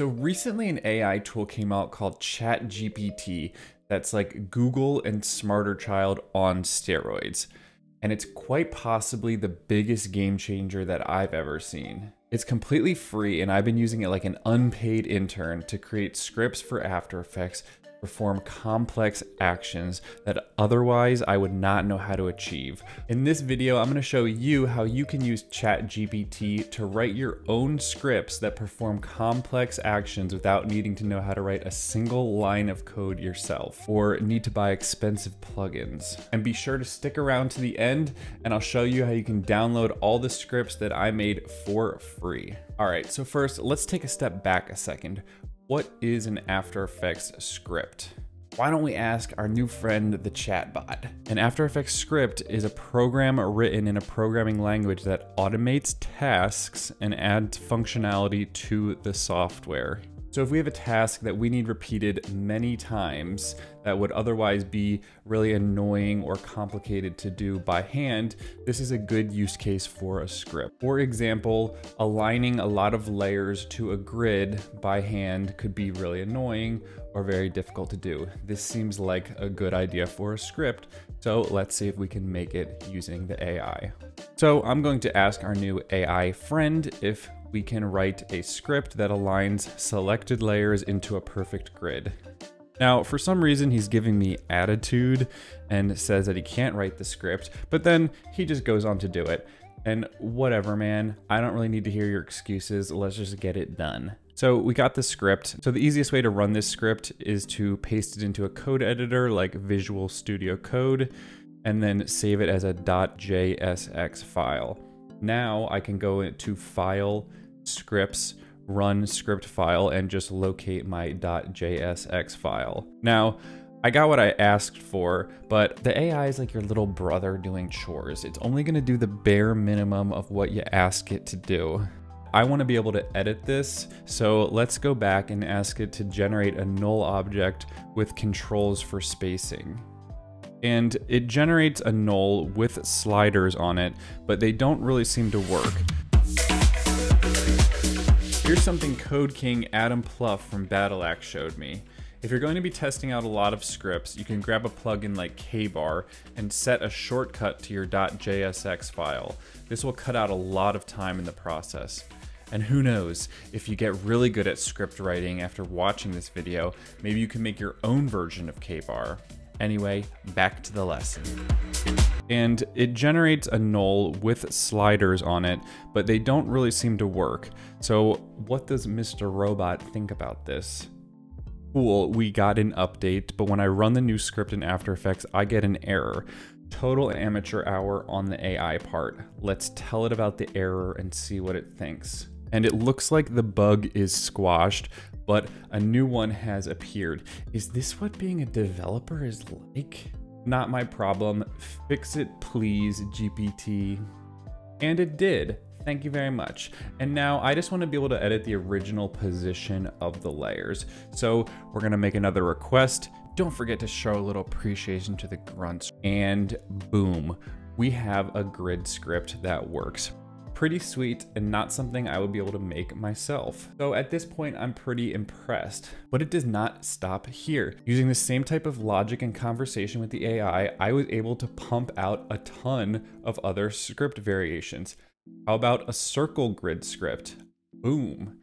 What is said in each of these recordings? So recently an AI tool came out called ChatGPT that's like Google and Smarter Child on steroids. And it's quite possibly the biggest game changer that I've ever seen. It's completely free and I've been using it like an unpaid intern to create scripts for After Effects, perform complex actions that otherwise I would not know how to achieve. In this video, I'm gonna show you how you can use ChatGPT to write your own scripts that perform complex actions without needing to know how to write a single line of code yourself or need to buy expensive plugins. And be sure to stick around to the end and I'll show you how you can download all the scripts that I made for free. All right, so first, let's take a step back a second. What is an After Effects script? Why don't we ask our new friend, the chatbot? An After Effects script is a program written in a programming language that automates tasks and adds functionality to the software. So if we have a task that we need repeated many times that would otherwise be really annoying or complicated to do by hand, this is a good use case for a script. For example, aligning a lot of layers to a grid by hand could be really annoying or very difficult to do. This seems like a good idea for a script. So let's see if we can make it using the AI. So I'm going to ask our new AI friend if we can write a script that aligns selected layers into a perfect grid. Now, for some reason, he's giving me attitude and says that he can't write the script, but then he just goes on to do it. And whatever, man, I don't really need to hear your excuses. Let's just get it done. So we got the script. So the easiest way to run this script is to paste it into a code editor like Visual Studio Code, and then save it as a .jsx file. Now I can go into File, Scripts, Run Script File, and just locate my .jsx file. Now, I got what I asked for, but the AI is like your little brother doing chores. It's only gonna do the bare minimum of what you ask it to do. I wanna be able to edit this, so let's go back and ask it to generate a null object with controls for spacing. And it generates a null with sliders on it, but they don't really seem to work. Here's something Code King Adam Plouffe from Battleaxe showed me. If you're going to be testing out a lot of scripts, you can grab a plugin like Kbar and set a shortcut to your .jsx file. This will cut out a lot of time in the process. And who knows, if you get really good at script writing after watching this video, maybe you can make your own version of Kbar. Anyway, back to the lesson. And it generates a null with sliders on it, but they don't really seem to work. So what does Mr. Robot think about this? Cool, we got an update, but when I run the new script in After Effects, I get an error. Total amateur hour on the AI part. Let's tell it about the error and see what it thinks. And it looks like the bug is squashed, but a new one has appeared. Is this what being a developer is like? Not my problem. Fix it, please, GPT. And it did. Thank you very much. And now I just want to be able to edit the original position of the layers. So we're going to make another request. Don't forget to show a little appreciation to the grunts. And boom, we have a grid script that works. Pretty sweet and not something I would be able to make myself. So at this point, I'm pretty impressed, but it does not stop here. Using the same type of logic and conversation with the AI, I was able to pump out a ton of other script variations. How about a circle grid script? Boom.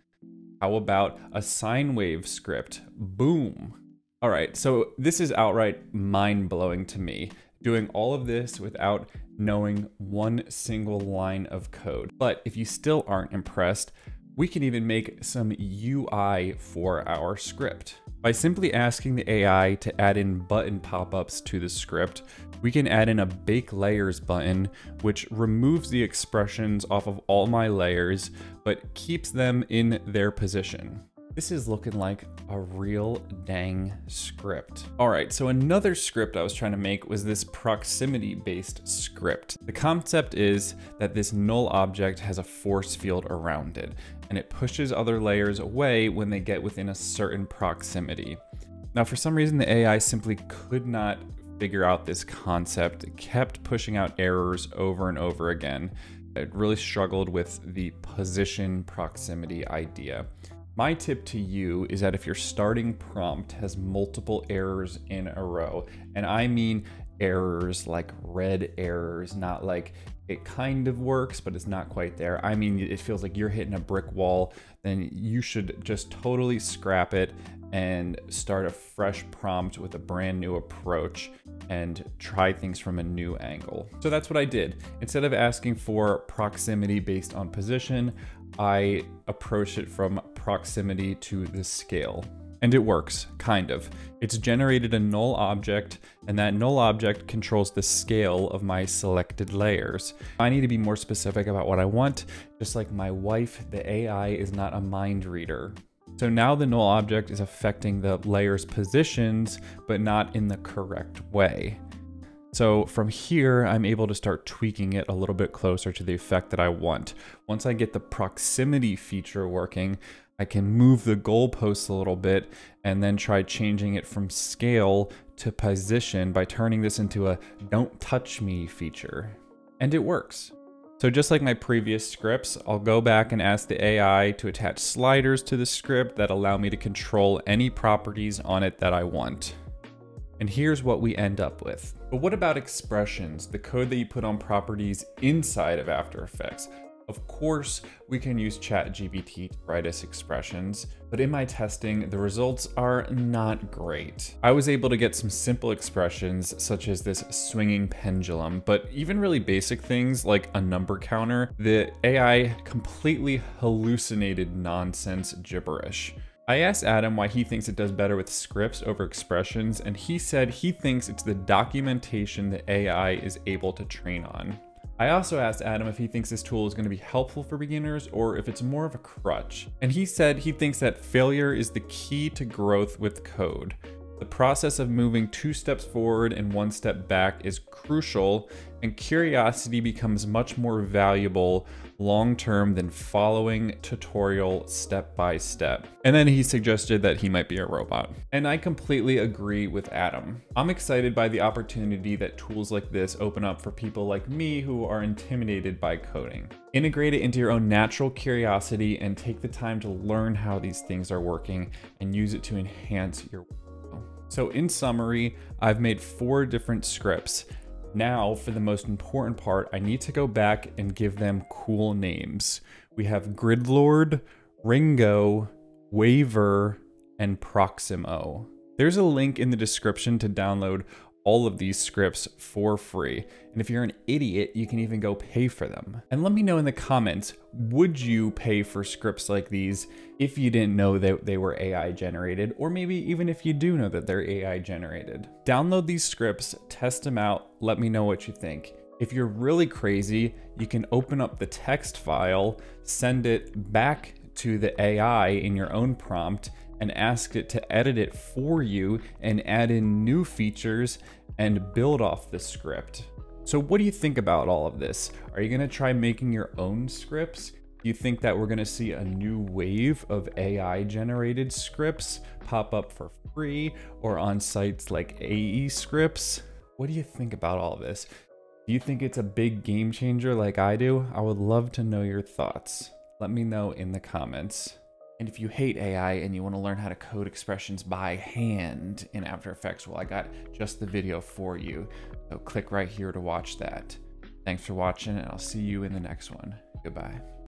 How about a sine wave script? Boom. All right, so this is outright mind-blowing to me. Doing all of this without knowing one single line of code. But if you still aren't impressed, we can even make some UI for our script. By simply asking the AI to add in button pop-ups to the script, we can add in a bake layers button, which removes the expressions off of all my layers, but keeps them in their position. This is looking like a real dang script. All right, so another script I was trying to make was this proximity-based script. The concept is that this null object has a force field around it, and it pushes other layers away when they get within a certain proximity. Now, for some reason, the AI simply could not figure out this concept. It kept pushing out errors over and over again. It really struggled with the position proximity idea. My tip to you is that if your starting prompt has multiple errors in a row, and I mean errors like red errors, not like it kind of works, but it's not quite there. I mean, it feels like you're hitting a brick wall, then you should just totally scrap it and start a fresh prompt with a brand new approach and try things from a new angle. So that's what I did. Instead of asking for proximity based on position, I approached it from proximity to the scale. And it works, kind of. It's generated a null object, and that null object controls the scale of my selected layers. I need to be more specific about what I want. Just like my wife, the AI is not a mind reader. So now the null object is affecting the layers' positions, but not in the correct way. So from here, I'm able to start tweaking it a little bit closer to the effect that I want. Once I get the proximity feature working, I can move the goalposts a little bit and then try changing it from scale to position by turning this into a don't touch me feature. And it works. So just like my previous scripts, I'll go back and ask the AI to attach sliders to the script that allow me to control any properties on it that I want. And here's what we end up with. But what about expressions, the code that you put on properties inside of After Effects? Of course, we can use ChatGPT to write us expressions, but in my testing, the results are not great. I was able to get some simple expressions such as this swinging pendulum, but even really basic things like a number counter, the AI completely hallucinated nonsense gibberish. I asked Adam why he thinks it does better with scripts over expressions, and he said he thinks it's the documentation the AI is able to train on. I also asked Adam if he thinks this tool is going to be helpful for beginners or if it's more of a crutch. And he said he thinks that failure is the key to growth with code. The process of moving 2 steps forward and 1 step back is crucial, and curiosity becomes much more valuable long-term than following tutorial step by step. And then he suggested that he might be a robot. And I completely agree with Adam. I'm excited by the opportunity that tools like this open up for people like me who are intimidated by coding. Integrate it into your own natural curiosity and take the time to learn how these things are working and use it to enhance your work. So in summary, I've made 4 different scripts. Now, for the most important part, I need to go back and give them cool names. We have Gridlord, Ringo, Waver, and Proximo. There's a link in the description to download all of these scripts for free. And if you're an idiot, you can even go pay for them. And let me know in the comments, would you pay for scripts like these if you didn't know that they were AI generated, or maybe even if you do know that they're AI generated? Download these scripts, test them out, let me know what you think. If you're really crazy, you can open up the text file, send it back to the AI in your own prompt, and asked it to edit it for you and add in new features and build off the script. So what do you think about all of this? Are you gonna try making your own scripts? Do you think that we're gonna see a new wave of AI generated scripts pop up for free or on sites like AE scripts? What do you think about all of this? Do you think it's a big game changer like I do? I would love to know your thoughts. Let me know in the comments. And if you hate AI and you want to learn how to code expressions by hand in After Effects, well, I got just the video for you. So click right here to watch that. Thanks for watching, and I'll see you in the next one. Goodbye.